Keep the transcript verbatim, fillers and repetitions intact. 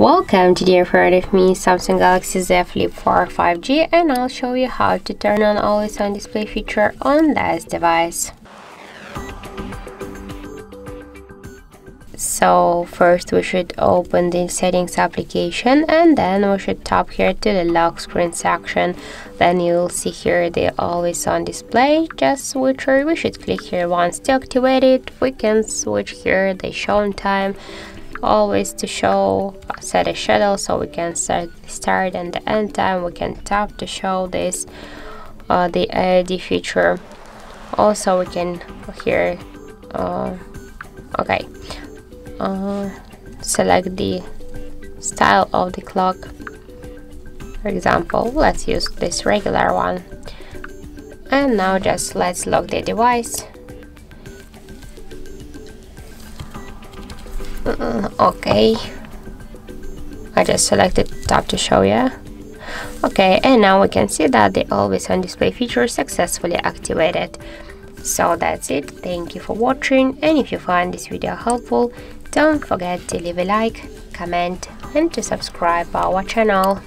Welcome to dear friend of me, Samsung Galaxy Z Flip four five G, and I'll show you how to turn on Always On Display feature on this device. So first we should open the settings application, and then we should tap here to the lock screen section. Then you'll see here the Always On Display just switcher. We should click here once to activate it. We can switch here the shown time, always to show, set a schedule, so we can set the start and the end time. We can tap to show this uh, the A I D feature. Also we can here uh, okay uh, select the style of the clock. For example, let's use this regular one, and now just let's lock the device. Okay, I just selected tap to show you. Okay, and now we can see that the Always On Display feature successfully activated. So that's it. Thank you for watching, and if you find this video helpful, don't forget to leave a like, comment, and to subscribe our channel.